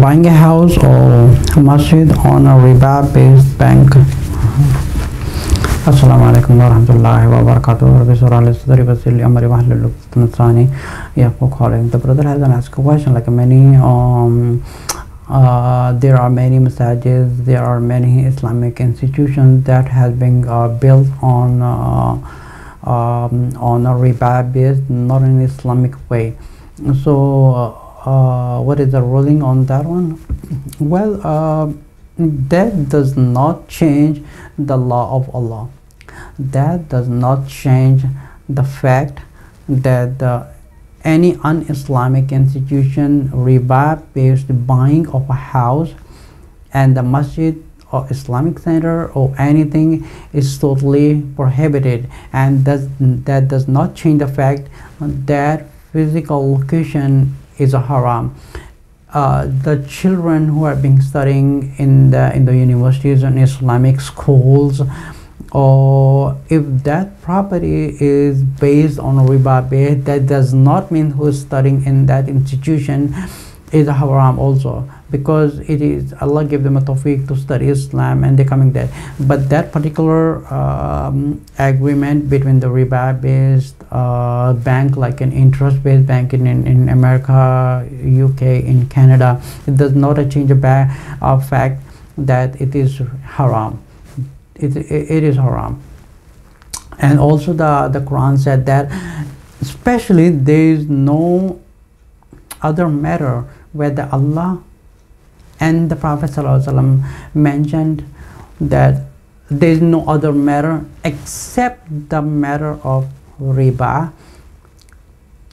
buying a house or masjid on a riba-based bank. Assalamu alaikum warahmatullahi wabarakatuh. The brother has asked a question like many there are many masajids, there are many Islamic institutions that has been built on a riba based, not an Islamic way. So what is the ruling on that one? Well, that does not change the law of Allah. That does not change the fact that any un-Islamic institution, riba-based buying of a house and the masjid or Islamic center or anything is totally prohibited, and that does not change the fact that physical location is a haram. The children who are being studying in the universities and Islamic schools, or if that property is based on a riba base, that does not mean who's studying in that institution is a haram also, because it is Allah gave them a tawfiq to study Islam and they're coming there. But that particular agreement between the riba based bank, like an interest based bank in America, UK, in Canada, it does not change the fact that it is haram. It is haram. And also the Quran said that especially there is no other matter whether Allah and the Prophet ﷺ mentioned that there is no other matter except the matter of riba,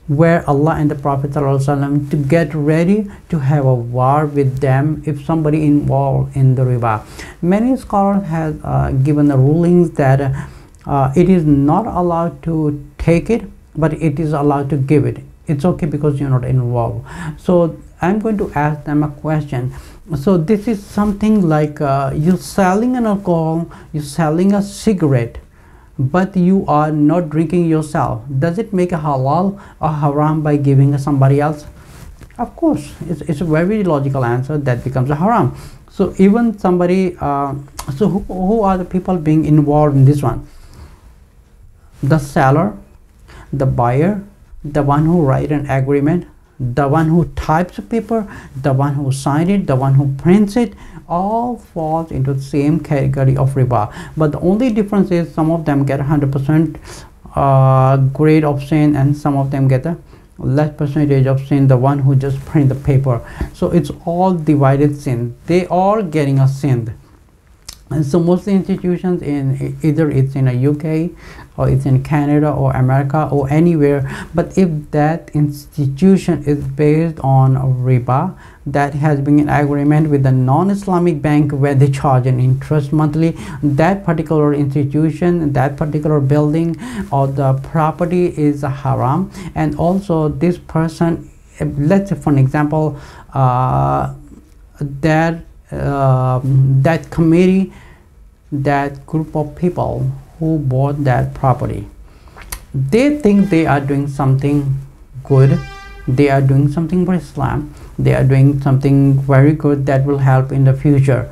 where Allah and the Prophet ﷺ to get ready to have a war with them if somebody involved in the riba. Many scholars have given the rulings that it is not allowed to take it, but it is allowed to give it. It's okay because you're not involved. So I'm going to ask them a question. So this is something like you're selling an alcohol, you're selling a cigarette, but you are not drinking yourself. Does it make a halal or haram by giving somebody else? Of course, it's a very logical answer that becomes a haram. So even somebody, so who are the people being involved in this one? The seller, the buyer, the one who write an agreement, the one who types a paper, the one who signs it, the one who prints it, all falls into the same category of riba. But the only difference is some of them get 100% grade of sin and some of them get a less percentage of sin, the one who just print the paper. So it's all divided sin. They are getting a sin. And so most institutions in either it's in a UK or it's in Canada or America or anywhere, but if that institution is based on riba, that has been an agreement with the non-Islamic bank where they charge an interest monthly, that particular institution, that particular building or the property is a haram. And also this person, let's say for an example, that committee, that group of people who bought that property, they think they are doing something good, they are doing something for Islam, they are doing something very good that will help in the future.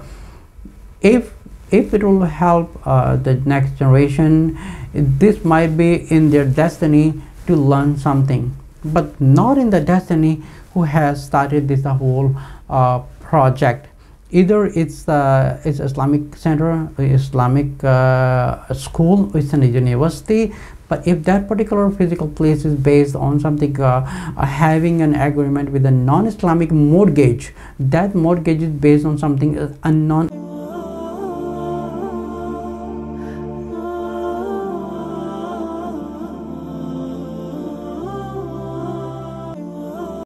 If it will help the next generation, this might be in their destiny to learn something, but not in the destiny who has started this whole project. Either it's Islamic center, Islamic school, it's an university. But if that particular physical place is based on something having an agreement with a non-Islamic mortgage, that mortgage is based on something a non.